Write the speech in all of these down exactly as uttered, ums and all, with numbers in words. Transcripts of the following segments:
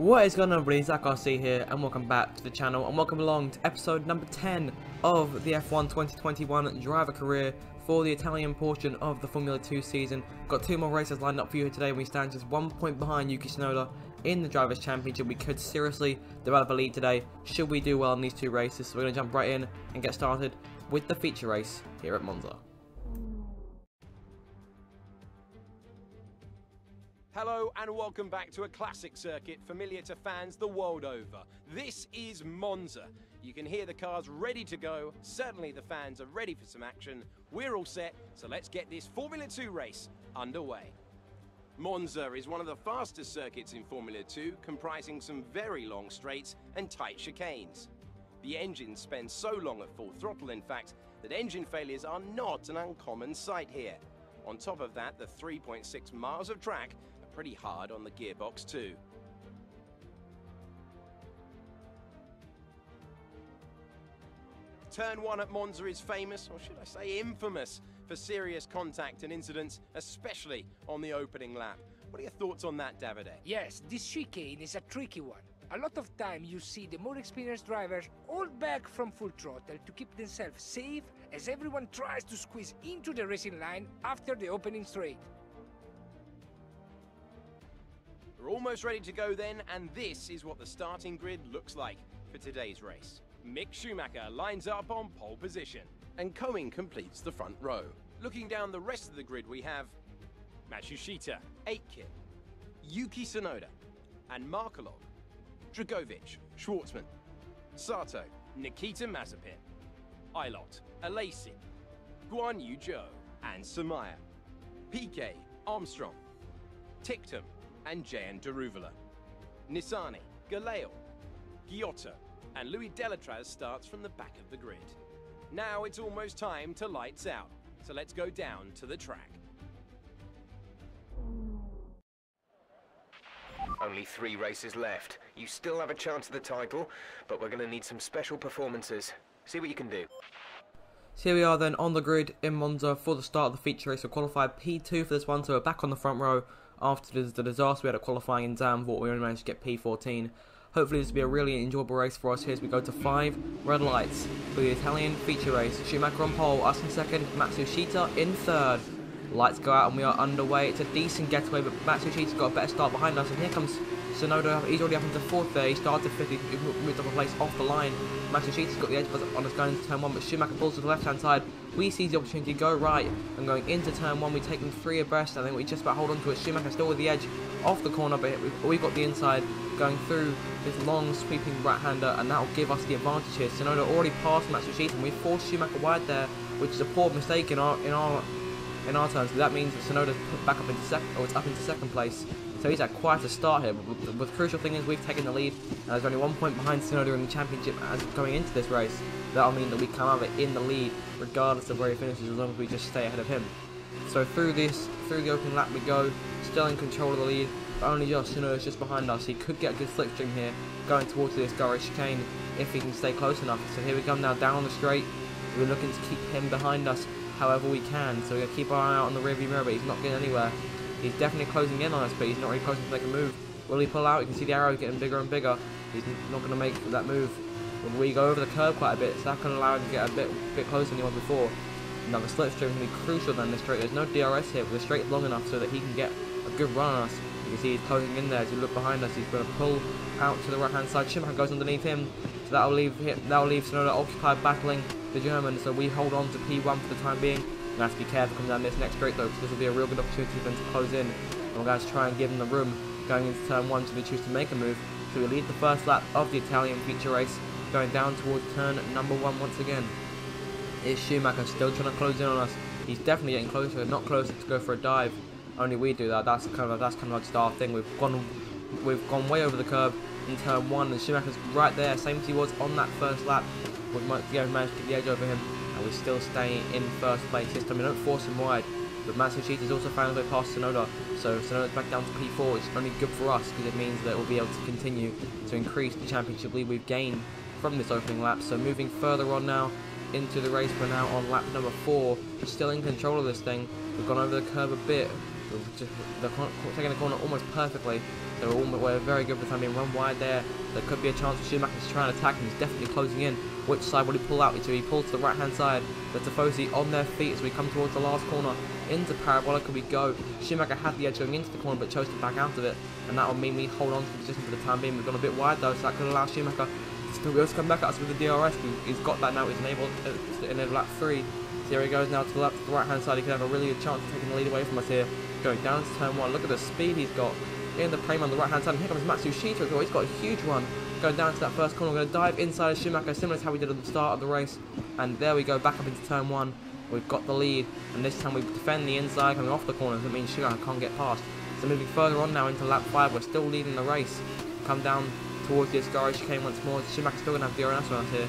What is going on, everybody? ZakRC here, and welcome back to the channel, and welcome along to episode number ten of the F one twenty twenty-one driver career for the Italian portion of the Formula two season. Got two more races lined up for you here today, and we stand just one point behind Yuki Tsunoda in the Drivers' Championship. We could seriously develop a lead today, should we do well in these two races, so we're going to jump right in and get started with the feature race here at Monza. Hello and welcome back to a classic circuit familiar to fans the world over. This is Monza. You can hear the cars ready to go. Certainly the fans are ready for some action. We're all set, so let's get this Formula two race underway. Monza is one of the fastest circuits in Formula two, comprising some very long straights and tight chicanes. The engines spend so long at full throttle, in fact, that engine failures are not an uncommon sight here. On top of that, the three point six miles of track pretty hard on the gearbox too. Turn one at Monza is famous, or should I say infamous, for serious contact and incidents, especially on the opening lap. What are your thoughts on that, Davide? Yes, this chicane is a tricky one. A lot of time you see the more experienced drivers hold back from full throttle to keep themselves safe as everyone tries to squeeze into the racing line after the opening straight. We're almost ready to go then, and this is what the starting grid looks like for today's race. Mick Schumacher lines up on pole position, and Cohen completes the front row. Looking down the rest of the grid, we have Matsushita, Aitken, Yuki Tsunoda, and Markelov, Dragovic, Schwarzman, Sato, Nikita Mazepin, Ilot, Alesi, Guan Yu Zhou, and Samaya, P K, Armstrong, Ticktum, and Jan Deruvala. Nissani, Galeo, Giotta, and Louis Delatraz starts from the back of the grid. Now it's almost time to lights out, so let's go down to the track. Only three races left. You still have a chance at the title, but we're going to need some special performances. See what you can do. So here we are then on the grid in Monza for the start of the feature race. We qualified P two for this one, so we're back on the front row. After the disaster we had at qualifying in Zandvoort, we only managed to get P fourteen. Hopefully this will be a really enjoyable race for us here as we go to five red lights for the Italian feature race. Schumacher on pole, us in second, Matsushita in third. Lights go out and we are underway. It's a decent getaway, but Matsushita's got a better start behind us. And here comes Tsunoda. He's already up into fourth there. He started fifth, he moved up a place off the line. Matsushita's got the edge on us going into turn one, but Schumacher pulls to the left-hand side. We seize the opportunity to go right, and going into turn one, we take them three abreast. I think we just about hold on to it. Schumacher still with the edge off the corner, but we've got the inside going through this long sweeping right-hander, and that will give us the advantage here. Tsunoda already passed Matsushita, and we forced Schumacher wide there, which is a poor mistake in our in our. In our terms, so that means that Tsunoda's put back up into second, or it's up into second place. So he's had quite a start here. But the, the, the crucial thing is we've taken the lead, and there's only one point behind Tsunoda in the championship as going into this race. That'll mean that we come out of it in the lead, regardless of where he finishes, as long as we just stay ahead of him. So through this, through the open lap we go, still in control of the lead. But only just Tsunoda's just behind us. He could get a good slipstream here, going towards this Gare chicane if he can stay close enough. So here we come now down the straight. We're looking to keep him behind us however we can, so we're going to keep our eye out on the rearview mirror, but he's not getting anywhere. He's definitely closing in on us, but he's not really close to make a move. Will he pull out? You can see the arrow getting bigger and bigger. He's not going to make that move. But we go over the curb quite a bit, so that can allow him to get a bit bit closer than he was before. Another slipstream can be crucial than this straight. There's no D R S here, but the straight's long enough so that he can get a good run on us. You can see he's closing in there. As you look behind us, he's going to pull out to the right-hand side. Schumacher goes underneath him, so that'll leave him, that'll leave Tsunoda occupied battling the German. So we hold on to P one for the time being. We have to be careful coming down this next straight though, because this will be a real good opportunity for them to close in. And we're going to try and give them the room going into turn one should they choose to make a move. So we lead the first lap of the Italian feature race, going down towards turn number one once again. It's Schumacher still trying to close in on us. He's definitely getting closer, not closer to go for a dive. Only we do that. That's kind of that's kind of our thing. We've gone we've gone way over the curb in turn one, and Schumacher's right there, same as he was on that first lap. We've yeah, managed to get the edge over him, and we're still staying in first place this time. We don't force him wide, but Matsushita's also found a way past Tsunoda, so Tsunoda's back down to P four. It's only good for us because it means that we'll be able to continue to increase the championship lead we've gained from this opening lap. So moving further on now into the race, we're now on lap number four. We're still in control of this thing. We've gone over the curb a bit. just the second corner almost perfectly. They were, all, were very good with the time being run wide there. There could be a chance for Schumacher to try and attack, and he's definitely closing in. Which side will he pull out into? He pulls to the right hand side. The Tifosi on their feet as we come towards the last corner. Into Parabolic we go. Schumacher had the edge going into the corner but chose to back out of it, and that will mean we hold on to the position for the time being. We've gone a bit wide though, so that could allow Schumacher to still be able to come back at us with the D R S. He's got that now, he's enabled to enable lap three. Here he goes now to the, left, to the right hand side. He could have a really good chance of taking the lead away from us here. Going down to turn one. Look at the speed he's got in the frame on the right hand side. And here comes Matsushita as well. He's got a huge one. Going down to that first corner. We're going to dive inside of Schumacher, similar to how we did at the start of the race. And there we go, back up into turn one. We've got the lead. And this time we defend the inside, coming off the corners. That means Schumacher can't get past. So moving further on now into lap five. We're still leading the race. Come down towards the Ascari chicane once more. Schumacher's still going to have the D R S around here.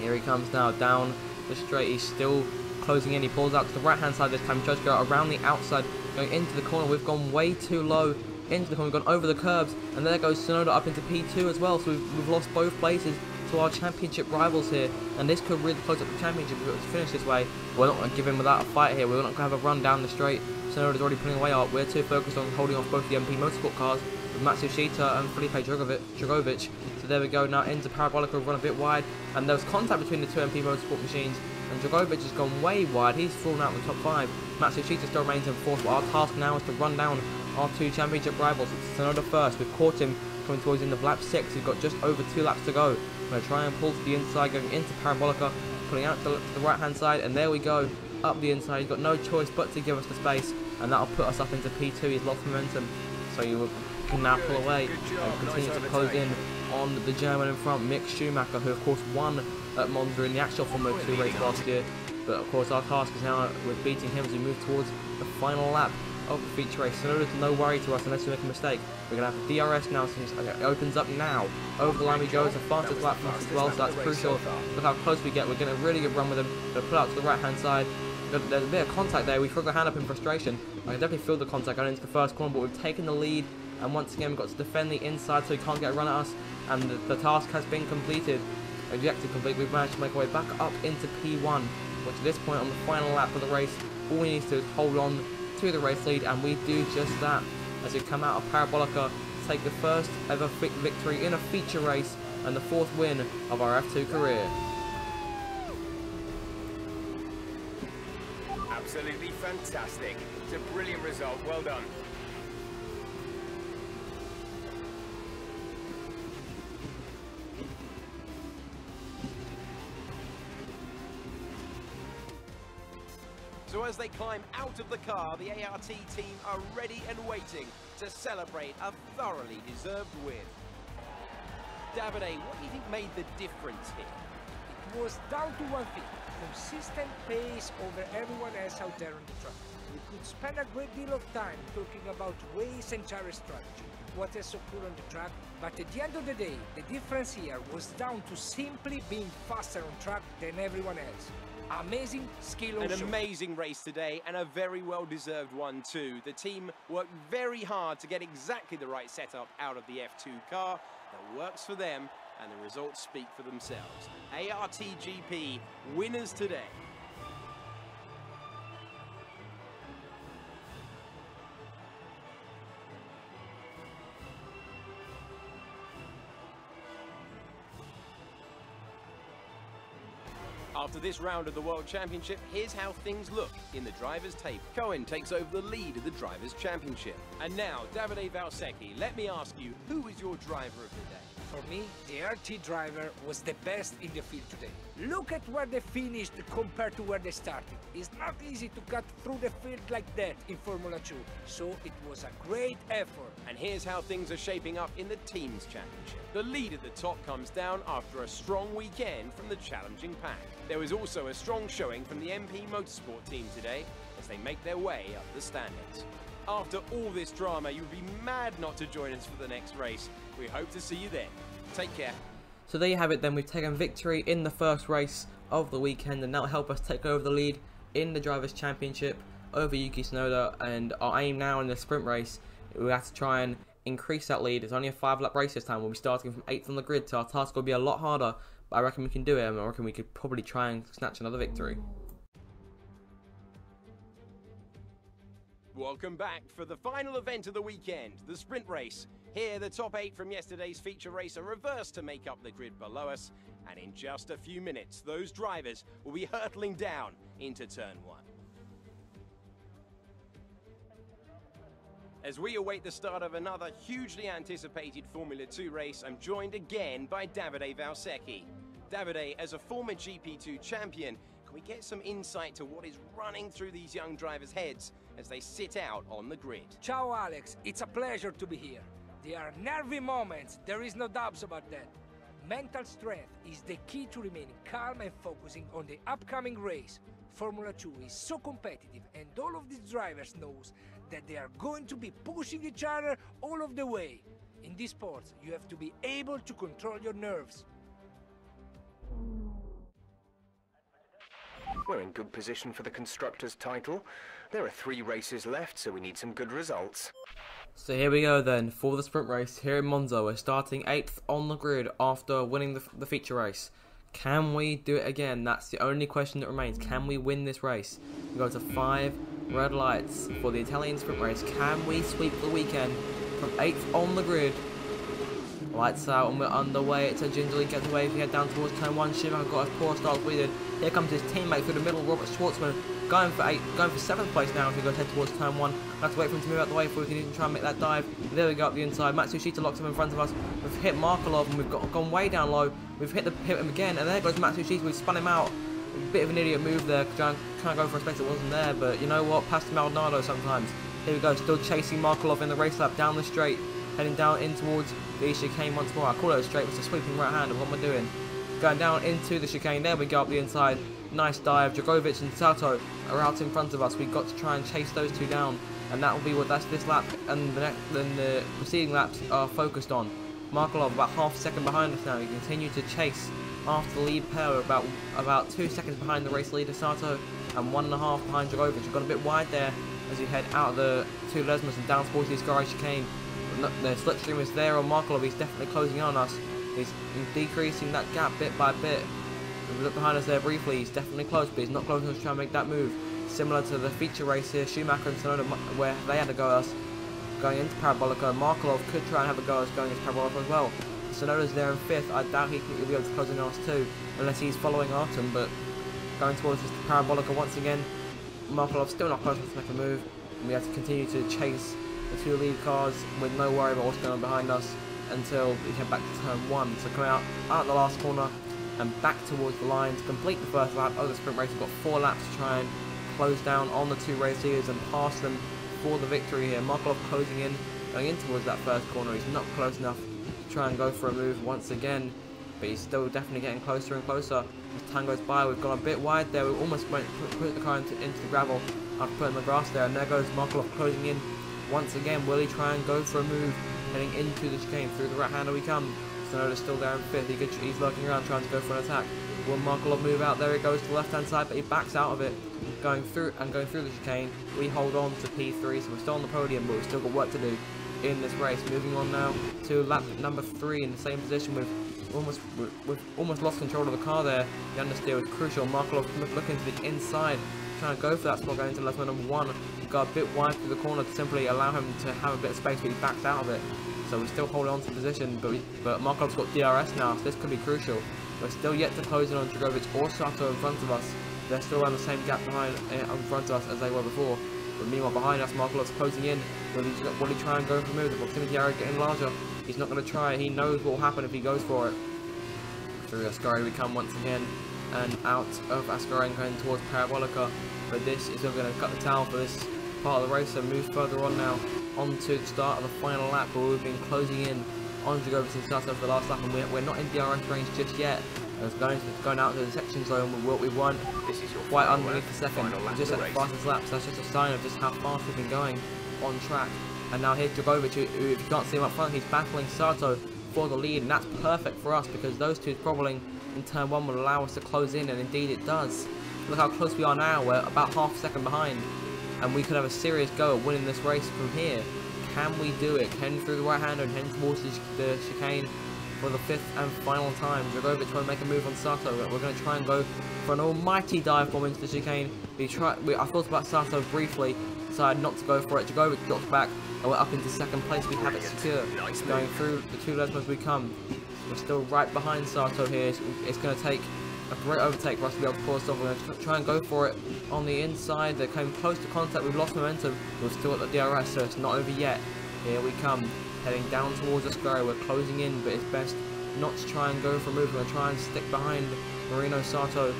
Here he comes now, down the straight. He's still closing in. He pulls out to the right hand side this time. He tries to go around the outside, going into the corner. We've gone way too low into the corner. We've gone over the curbs, and there goes Tsunoda up into P two as well. So we've, we've lost both places to our championship rivals here, and this could really close up the championship if it was to finish this way. We're not going to give in without a fight here. We're not going to have a run down the straight. Tsunoda's already pulling away out. We're too focused on holding off both the M P Motorsport cars with Matsushita and Felipe Drugovich. So there we go now into Parabolic. We've run a bit wide, and there was contact between the two M P Motorsport machines, and Dragovic has gone way wide. He's fallen out of the top five. Matsushita still remains in fourth, but our task now is to run down our two championship rivals. It's Tsunoda first. We've caught him coming towards the end of lap six. We've got just over two laps to go. We're going to try and pull to the inside, going into Parabolica, pulling out to the right hand side, and there we go, up the inside. He's got no choice but to give us the space, and that'll put us up into P two. He's lost momentum, so you can now pull away and continue to close in on the German in front, Mick Schumacher, who of course won at Monza in the actual Formula two race last year. But of course our task is now with beating him as we move towards the final lap of the feature race. So there's no worry to us unless we make a mistake. We're going to have the D R S now, since okay, it opens up now. Over the line we go. It's the fastest lap from us as well, so that's crucial. Look how close we get. We're getting a really good run with him. We're going to pull out to the right hand side. There's a bit of contact there. We threw the hand up in frustration. I can definitely feel the contact going into the first corner, but we've taken the lead, and once again we've got to defend the inside so he can't get a run at us. And the, the task has been completed. Objective complete. We've managed to make our way back up into P one, which at this point on the final lap of the race, all we need to do is hold on to the race lead, and we do just that as we come out of Parabolica, take the first ever victory in a feature race and the fourth win of our F two career. Absolutely fantastic. It's a brilliant result. Well done. So as they climb out of the car, the A R T team are ready and waiting to celebrate a thoroughly deserved win. Davide, what do you think made the difference here? It was down to one thing, consistent pace over everyone else out there on the track. We could spend a great deal of time talking about ways and gyro strategy, what else occurred on the track, but at the end of the day, the difference here was down to simply being faster on track than everyone else. Amazing skill on An show. Amazing race today, and a very well-deserved one too. The team worked very hard to get exactly the right setup out of the F two car. That works for them, and the results speak for themselves. A R T G P winners today. After this round of the World Championship, here's how things look in the drivers' table. Cohen takes over the lead of the drivers' championship. And now, Davide Valsecchi, let me ask you, who was your driver of the day? For me, the R T driver was the best in the field today. Look at where they finished compared to where they started. It's not easy to cut through the field like that in Formula two, so it was a great effort. And here's how things are shaping up in the teams' championship. The lead at the top comes down after a strong weekend from the challenging pack. There was also a strong showing from the M P Motorsport team today as they make their way up the standings. After all this drama, you'd be mad not to join us for the next race. We hope to see you there. Take care. So there you have it then. We've taken victory in the first race of the weekend, and that'll help us take over the lead in the Drivers' Championship over Yuki Tsunoda. And our aim now in the sprint race, we have to try and increase that lead. It's only a five-lap race this time. We'll be starting from eighth on the grid, so our task will be a lot harder. But I reckon we can do it, and I reckon we could probably try and snatch another victory. Welcome back for the final event of the weekend, the sprint race. Here, the top eight from yesterday's feature race are reversed to make up the grid below us, and in just a few minutes, those drivers will be hurtling down into turn one. As we await the start of another hugely anticipated Formula two race, I'm joined again by Davide Valsecchi. Davide, as a former G P two champion, can we get some insight to what is running through these young drivers' heads as they sit out on the grid? Ciao Alex, it's a pleasure to be here. They are nervy moments, there is no doubts about that. Mental strength is the key to remaining calm and focusing on the upcoming race. Formula two is so competitive and all of these drivers knows that they are going to be pushing each other all of the way. In these sports, you have to be able to control your nerves. We're in good position for the Constructors' title. There are three races left, so we need some good results. So here we go then, for the sprint race here in Monza. We're starting eighth on the grid after winning the, the feature race. Can we do it again? That's the only question that remains. Can we win this race? We go to five red lights for the Italian sprint race. Can we sweep the weekend from eighth on the grid? Lights out and we're underway. It's a gingerly getaway. If we head down towards turn one, Schumacher got a poor start as we did. Here comes his teammate through the middle, Robert Schwartzman, going for eight, going for seventh place now. If we go head towards turn one, we we'll have to wait for him to move out the way before we can even try and make that dive. There we go up the inside. Matsushita locks him in front of us. We've hit Markelov and we've got, gone way down low. We've hit the hit him again, and there goes Matsushita. We've spun him out. A bit of an idiot move there, trying to go for a space that wasn't there. But you know what, Pastor Maldonado sometimes. Here we go, still chasing Markelov in the race lap down the straight. Heading down in towards the chicane once more. I call it a straight, it's a sweeping right hand of what we're doing. Going down into the chicane, there we go up the inside. Nice dive. Dragovic and Sato are out in front of us. We've got to try and chase those two down. And that will be what that's this lap and the, next, and the preceding laps are focused on. Markelov about half a second behind us now. We continue to chase after the lead pair, about, about two seconds behind the race leader Sato and one and a half behind Dragovic. We've got a bit wide there as we head out of the two Lesmas and down towards the Sky chicane. The slipstream is there on Markelov, he's definitely closing on us, he's decreasing that gap bit by bit. If we look behind us there briefly, he's definitely close, but he's not close enough to try and make that move. Similar to the feature race here, Schumacher and Tsunoda, where they had a go at us going into Parabolica. Markelov could try and have a go at us going into Parabolica as well. Tsunoda's there in fifth, I doubt he will be able to close on us too, unless he's following after him, but going towards this Parabolica once again. Markelov's still not close enough to make a move, and we have to continue to chase the two lead cars with no worry about what's going on behind us until we head back to turn one. So coming out, out the last corner and back towards the line to complete the first lap of the sprint race. We've got four laps to try and close down on the two race leaders and pass them for the victory here. Markelov closing in, going in towards that first corner. He's not close enough to try and go for a move once again, but he's still definitely getting closer and closer as time goes by. We've gone a bit wide there. We almost went put, put the car into, into the gravel after putting the grass there, and there goes Markelov closing in. Once again, will he try and go for a move? Heading into the chicane, through the right-hander we come. Tsunoda's still there in fifth. He could, he's lurking around trying to go for an attack. Will Markelov move out? There he goes to the left-hand side, but he backs out of it. Going through and going through the chicane, we hold on to P three, so we're still on the podium, but we've still got work to do in this race. Moving on now to lap number three in the same position. We've almost, we've almost lost control of the car there. The understeer was crucial. Markelov looking to the inside, trying to go for that spot going to left number one. Got a bit wide through the corner to simply allow him to have a bit of space, but he backed out of it. So we still hold on to the position, but, we, but Markelov's got D R S now, so this could be crucial. We're still yet to close in on Dragovic or Sato in front of us. They're still around the same gap behind uh, in front of us as they were before. But meanwhile behind us, Markelov's closing in. Will he, will he try and go for a move? The proximity area getting larger. He's not going to try. He knows what will happen if he goes for it. Through Ascari we come once again, and out of Ascari and going towards Parabolica. But this is going to cut the towel for this part of the race, so move further on now onto the start of the final lap where we've been closing in on Dragovic and Sato for the last lap, and we're, we're not in D R S range just yet. It's going, to, going out to the section zone with what we want, this is quite underneath the second, just at the fastest lap, so that's just a sign of just how fast we've been going on track. And now here's Dragovic, who, who if you can't see him up front, he's battling Sato for the lead, and that's perfect for us because those two throttling in turn one will allow us to close in, and indeed it does. Look how close we are now, we're about half a second behind, and we could have a serious go at winning this race from here. Can we do it? Heading through the right-hander and heading towards the chicane, for the fifth and final time. Dragovic trying to make a move on Sato, but we're going to try and go for an almighty dive bomb into the chicane. We try, we, I thought about Sato briefly, decided not to go for it. Dragovic dropped back, and we're up into second place. We have it secure. Nice going through the two Lesmos we come. We're still right behind Sato here. It's, it's going to take a great overtake for us to be able to cause something. We're going to try and go for it on the inside. They came close to contact. We've lost momentum. We're still at the D R S, so it's not over yet. Here we come, heading down towards the square. We're closing in, but it's best not to try and go for a move. We're going to try and stick behind Marino Sato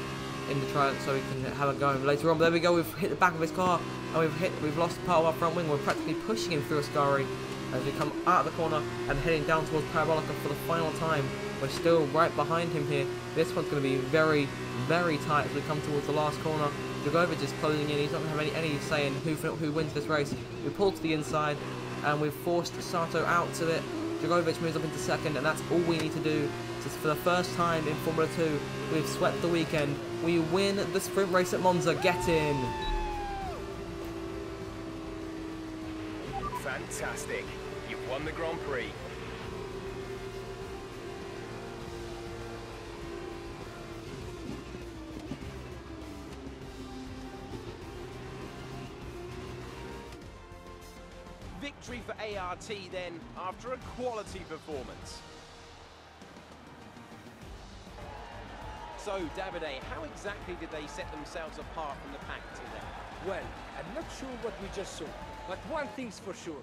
in the Trident so we can have a go later on. But there we go. We've hit the back of his car, and we've hit. We've lost part of our front wing. We're practically pushing him through Ascari as we come out of the corner and heading down towards Parabolica for the final time. We're still right behind him here. This one's going to be very, very tight as we come towards the last corner. Dragovic is closing in. He's not going to have any, any say in who who wins this race. We pull to the inside, and we've forced Sato out to it. Dragovic moves up into second, and that's all we need to do. Just for the first time in Formula two, we've swept the weekend. We win the sprint race at Monza. Get in! Fantastic. You've won the Grand Prix. Victory for A R T then, after a quality performance. So, Davide, how exactly did they set themselves apart from the pack today? Well, I'm not sure what we just saw, but one thing's for sure.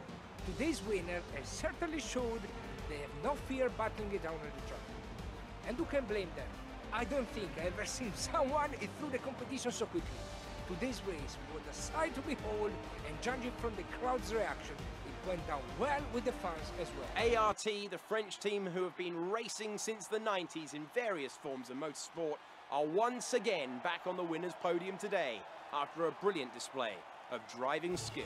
Today's winner has certainly showed they have no fear battling it down on the track. And who can blame them? I don't think I've ever seen someone through the competition so quickly. Today's race was a sight to behold, and judging from the crowd's reaction, it went down well with the fans as well. A R T, the French team who have been racing since the nineties in various forms of motorsport, are once again back on the winner's podium today after a brilliant display of driving skill.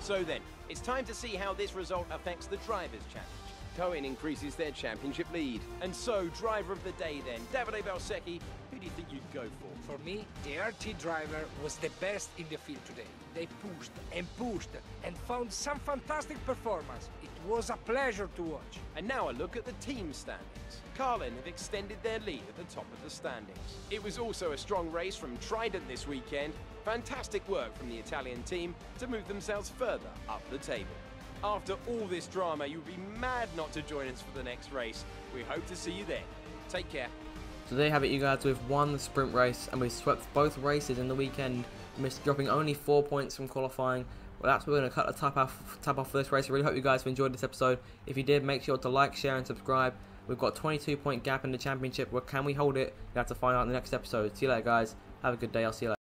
So then, it's time to see how this result affects the Drivers' Challenge. Cohen increases their championship lead. And so, driver of the day then, Davide Valsecchi, who do you think you'd go for? For me, the A R T driver was the best in the field today. They pushed and pushed and found some fantastic performance. It was a pleasure to watch. And now a look at the team standings. Carlin have extended their lead at the top of the standings. It was also a strong race from Trident this weekend. Fantastic work from the Italian team to move themselves further up the table. After all this drama, you'd be mad not to join us for the next race. We hope to see you there. Take care. So there you have it, you guys. We've won the sprint race, and we swept both races in the weekend, dropping only four points from qualifying. Well, that's where we're going to cut the top off, top off for this race. I really hope you guys have enjoyed this episode. If you did, make sure to like, share, and subscribe. We've got a twenty-two point gap in the championship. Well, can we hold it? You'll have to find out in the next episode. See you later, guys. Have a good day. I'll see you later.